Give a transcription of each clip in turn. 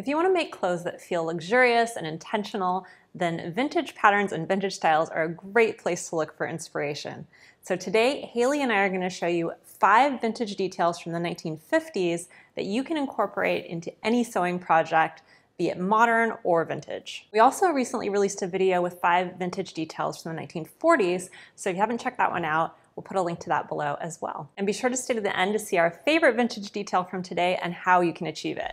If you want to make clothes that feel luxurious and intentional, then vintage patterns and vintage styles are a great place to look for inspiration. So today, Haley and I are going to show you 5 vintage details from the 1950s that you can incorporate into any sewing project, be it modern or vintage. We also recently released a video with 5 vintage details from the 1940s, so if you haven't checked that one out, we'll put a link to that below as well. And be sure to stay to the end to see our favorite vintage detail from today and how you can achieve it.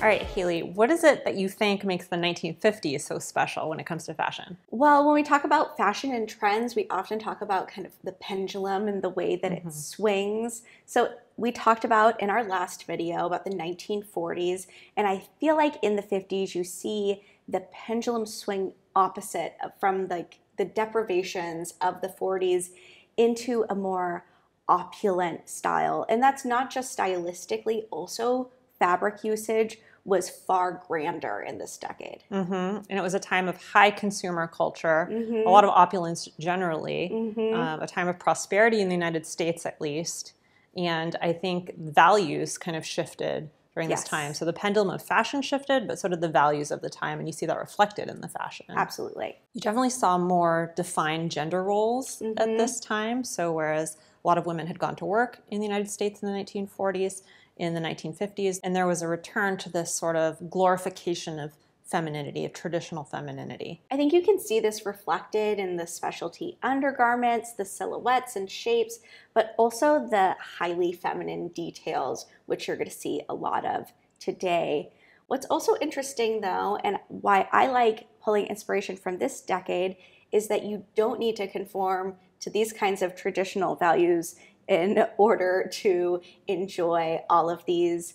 All right, Haley, what is it that you think makes the 1950s so special when it comes to fashion? Well, when we talk about fashion and trends, we often talk about kind of the pendulum and the way that it swings. So we talked about in our last video about the 1940s, and I feel like in the 50s you see the pendulum swing opposite from like the deprivations of the 40s into a more opulent style. And that's not just stylistically, also fabric usage was far grander in this decade. And it was a time of high consumer culture, a lot of opulence generally, a time of prosperity in the United States at least. And I think values kind of shifted during this time. So the pendulum of fashion shifted, but so did the values of the time, and you see that reflected in the fashion. Absolutely. You definitely saw more defined gender roles at this time. So whereas a lot of women had gone to work in the United States in the 1940s, in the 1950s, and there was a return to this sort of glorification of femininity, of traditional femininity. I think you can see this reflected in the specialty undergarments, the silhouettes and shapes, but also the highly feminine details, which you're going to see a lot of today. What's also interesting though, and why I like pulling inspiration from this decade, is that you don't need to conform to these kinds of traditional values in order to enjoy all of these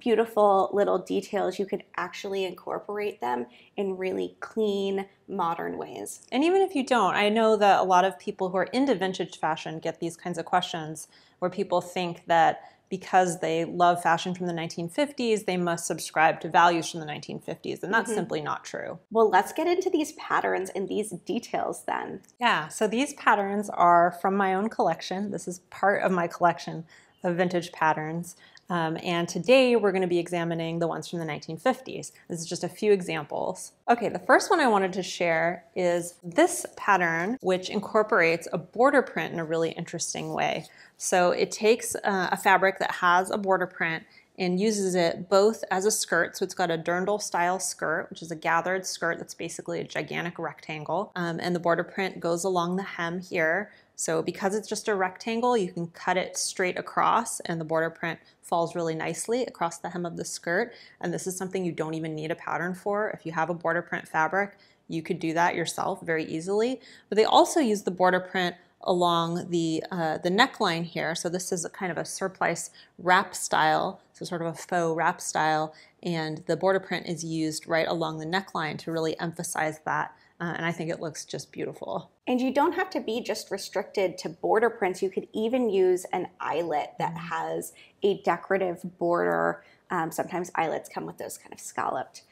beautiful little details. You can actually incorporate them in really clean, modern ways. And even if you don't, I know that a lot of people who are into vintage fashion get these kinds of questions where people think that because they love fashion from the 1950s, they must subscribe to values from the 1950s, and that's simply not true. Well, let's get into these patterns and these details then. Yeah, so these patterns are from my own collection. This is part of my collection of vintage patterns, and today we're going to be examining the ones from the 1950s. This is just a few examples. Okay, the first one I wanted to share is this pattern, which incorporates a border print in a really interesting way. So it takes a fabric that has a border print and uses it both as a skirt, so it's got a dirndl style skirt, which is a gathered skirt that's basically a gigantic rectangle, and the border print goes along the hem here. So because it's just a rectangle, you can cut it straight across and the border print falls really nicely across the hem of the skirt. And this is something you don't even need a pattern for. If you have a border print fabric, you could do that yourself very easily. But they also use the border print along the neckline here. So this is a kind of a surplice wrap style, so sort of a faux wrap style, and the border print is used right along the neckline to really emphasize that, and I think it looks just beautiful. And you don't have to be just restricted to border prints. You could even use an eyelet that has a decorative border. Sometimes eyelets come with those kind of scalloped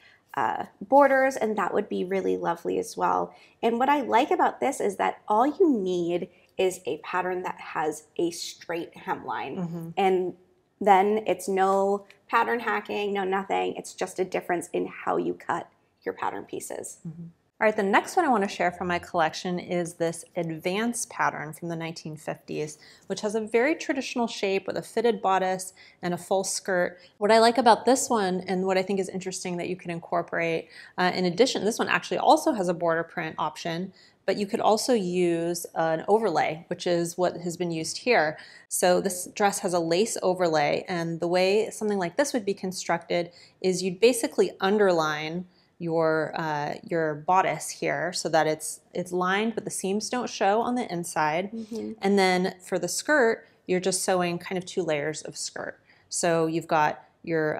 borders, and that would be really lovely as well. And what I like about this is that all you need is a pattern that has a straight hemline, and then it's no pattern hacking, no nothing. It's just a difference in how you cut your pattern pieces. All right, the next one I want to share from my collection is this Advance pattern from the 1950s, which has a very traditional shape with a fitted bodice and a full skirt. What I like about this one, and what I think is interesting that you can incorporate, in addition, this one actually also has a border print option, but you could also use an overlay, which is what has been used here. So this dress has a lace overlay, and the way something like this would be constructed is you'd basically underline your bodice here so that it's lined, but the seams don't show on the inside. And then for the skirt, you're just sewing kind of 2 layers of skirt. So you've got your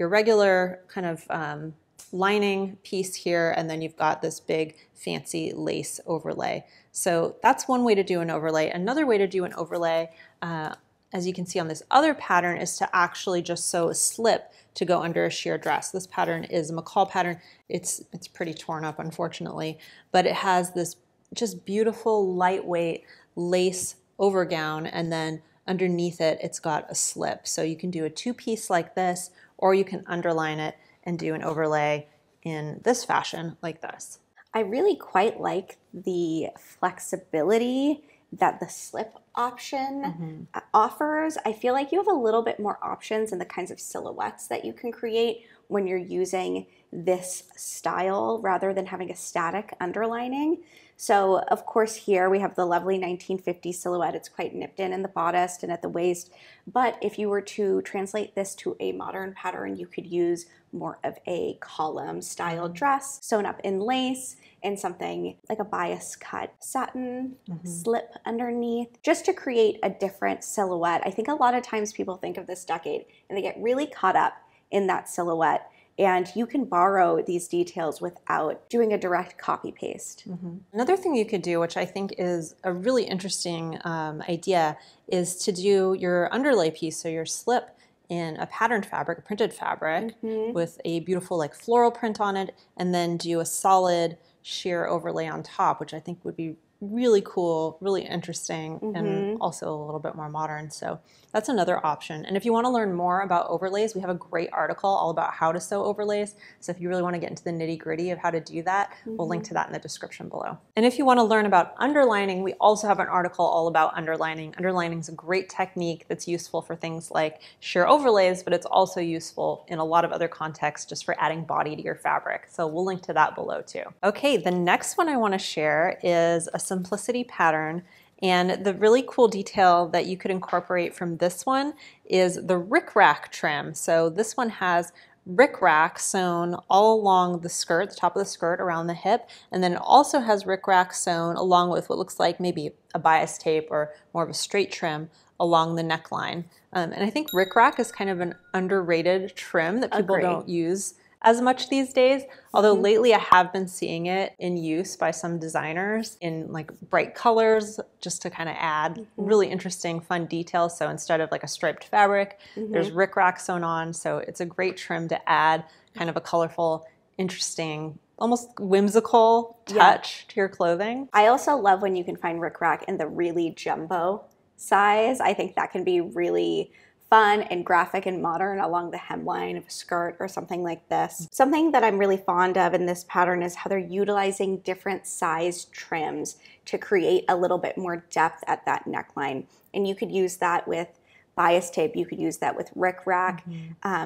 regular kind of lining piece here, and then you've got this big fancy lace overlay. So that's one way to do an overlay. Another way to do an overlay, as you can see on this other pattern, is to actually just sew a slip to go under a sheer dress. This pattern is a McCall pattern. It's pretty torn up, unfortunately, but it has this just beautiful, lightweight lace overgown and then underneath it, it's got a slip. So you can do a two-piece like this, or you can underline it and do an overlay in this fashion like this. I really quite like the flexibility that the slip option offers. I feel like you have a little bit more options in the kinds of silhouettes that you can create when you're using this style rather than having a static underlining. So of course here we have the lovely 1950s silhouette. It's quite nipped in the bodice and at the waist. But if you were to translate this to a modern pattern, you could use more of a column style dress sewn up in lace and something like a bias cut satin slip underneath, just to create a different silhouette. I think a lot of times people think of this decade and they get really caught up in that silhouette. And you can borrow these details without doing a direct copy paste. Another thing you could do, which I think is a really interesting idea, is to do your underlay piece, so your slip, in a patterned fabric, a printed fabric, with a beautiful like floral print on it, and then do a solid sheer overlay on top, which I think would be really cool, really interesting, and also a little bit more modern. So that's another option. And if you want to learn more about overlays, we have a great article all about how to sew overlays. So if you really want to get into the nitty-gritty of how to do that, we'll link to that in the description below. And if you want to learn about underlining, we also have an article all about underlining. Underlining is a great technique that's useful for things like sheer overlays, but it's also useful in a lot of other contexts just for adding body to your fabric. So we'll link to that below too. Okay, the next one I want to share is a Simplicity pattern, and the really cool detail that you could incorporate from this one is the rickrack trim. So this one has rickrack sewn all along the skirt, the top of the skirt, around the hip, and then it also has rickrack sewn along with what looks like maybe a bias tape or more of a straight trim along the neckline. And I think rickrack is kind of an underrated trim that people don't use as much these days, although lately I have been seeing it in use by some designers in like bright colors just to kind of add really interesting, fun details. So instead of like a striped fabric, there's rickrack sewn on. So it's a great trim to add kind of a colorful, interesting, almost whimsical touch to your clothing. I also love when you can find rickrack in the really jumbo size. I think that can be really fun and graphic and modern along the hemline of a skirt or something like this. Something that I'm really fond of in this pattern is how they're utilizing different size trims to create a little bit more depth at that neckline. And you could use that with bias tape, you could use that with rickrack.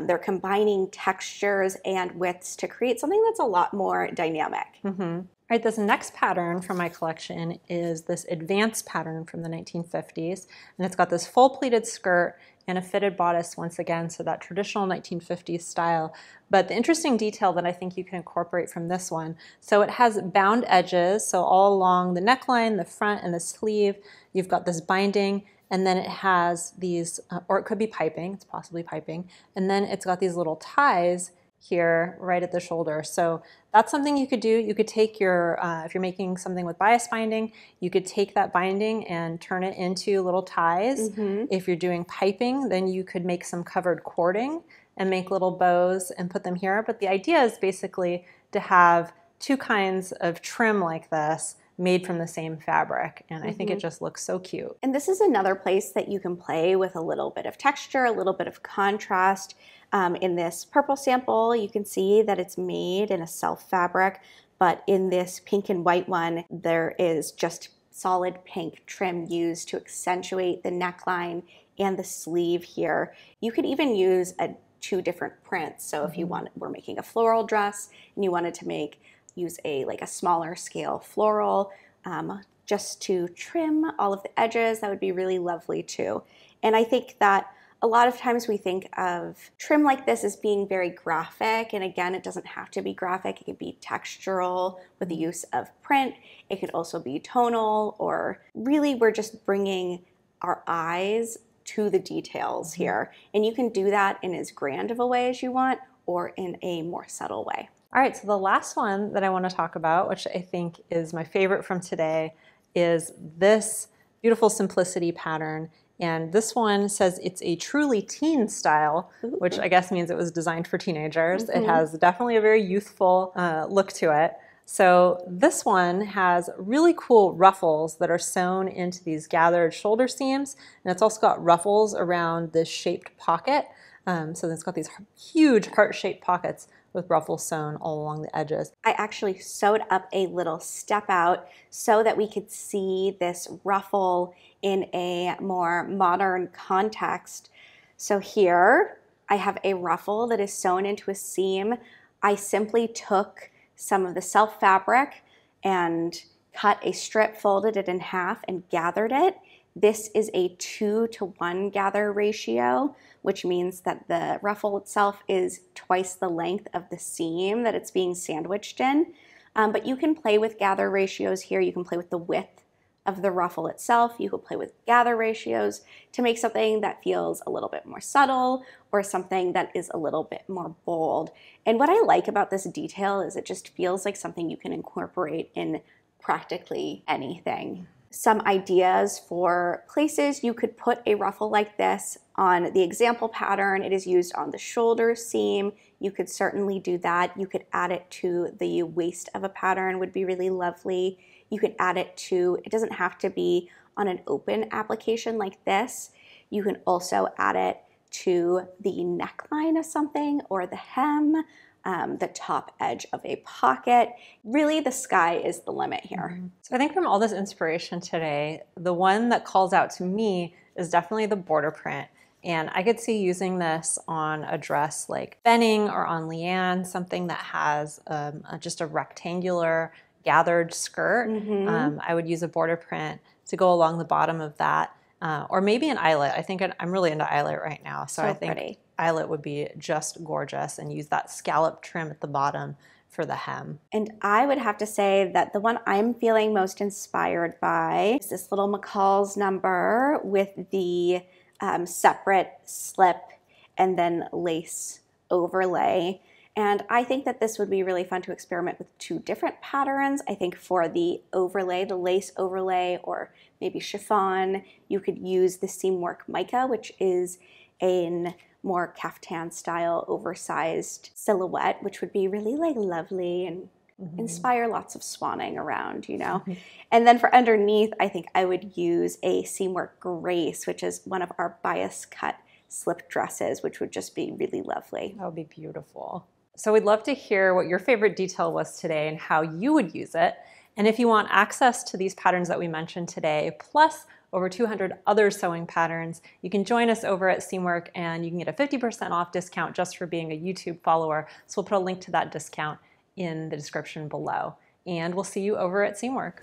They're combining textures and widths to create something that's a lot more dynamic. All right, this next pattern from my collection is this Advance pattern from the 1950s, and it's got this full pleated skirt and a fitted bodice once again, so that traditional 1950s style. But the interesting detail that I think you can incorporate from this one, so it has bound edges, so all along the neckline, the front, and the sleeve, you've got this binding, and then it has these, or it could be piping, it's possibly piping, and then it's got these little ties here right at the shoulder. So that's something you could do. You could take your, if you're making something with bias binding, you could take that binding and turn it into little ties. If you're doing piping, then you could make some covered cording and make little bows and put them here. But the idea is basically to have two kinds of trim like this made from the same fabric, and I think it just looks so cute. And this is another place that you can play with a little bit of texture, a little bit of contrast. In this purple sample, you can see that it's made in a self fabric, but in this pink and white one, there is just solid pink trim used to accentuate the neckline and the sleeve here. You could even use two different prints. So if you want, we're making a floral dress and you wanted to use like a smaller scale floral just to trim all of the edges, that would be really lovely too. And I think that a lot of times we think of trim like this as being very graphic, and again, it doesn't have to be graphic. It could be textural with the use of print. It could also be tonal, or really we're just bringing our eyes to the details here. And you can do that in as grand of a way as you want or in a more subtle way. All right, so the last one that I want to talk about, which I think is my favorite from today, is this beautiful Simplicity pattern. And this one says it's a truly teen style, which I guess means it was designed for teenagers. It has definitely a very youthful look to it. So this one has really cool ruffles that are sewn into these gathered shoulder seams, and it's also got ruffles around this shaped pocket. So it's got these huge heart-shaped pockets with ruffles sewn all along the edges. I actually sewed up a little step out so that we could see this ruffle in a more modern context. So here I have a ruffle that is sewn into a seam. I simply took some of the self fabric and cut a strip, folded it in half, and gathered it. This is a 2-to-1 gather ratio, which means that the ruffle itself is twice the length of the seam that it's being sandwiched in. But you can play with gather ratios here. You can play with the width of the ruffle itself. You could play with gather ratios to make something that feels a little bit more subtle or something that is a little bit more bold. And what I like about this detail is it just feels like something you can incorporate in practically anything. Some ideas for places you could put a ruffle like this on the example pattern. It is used on the shoulder seam. You could certainly do that. You could add it to the waist of a pattern, would be really lovely. You could add it to, it doesn't have to be on an open application like this. You can also add it to the neckline of something or the hem, the top edge of a pocket. Really, the sky is the limit here. So I think from all this inspiration today, the one that calls out to me is definitely the border print. And I could see using this on a dress like Benning or on Leanne, something that has just a rectangular gathered skirt. I would use a border print to go along the bottom of that, or maybe an eyelet. I think I'm really into eyelet right now, so I think eyelet would be just gorgeous, and use that scallop trim at the bottom for the hem. And I would have to say that the one I'm feeling most inspired by is this little McCall's number with the separate slip and then lace overlay. And I think that this would be really fun to experiment with 2 different patterns. I think for the overlay, the lace overlay, or maybe chiffon, you could use the Seamwork Mica, which is a more caftan style, oversized silhouette, which would be really like lovely and inspire lots of swanning around, you know? And then for underneath, I think I would use a Seamwork Grace, which is one of our bias cut slip dresses, which would just be really lovely. That would be beautiful. So we'd love to hear what your favorite detail was today and how you would use it. And if you want access to these patterns that we mentioned today, plus over 200 other sewing patterns, you can join us over at Seamwork, and you can get a 50% off discount just for being a YouTube follower. So we'll put a link to that discount in the description below. And we'll see you over at Seamwork.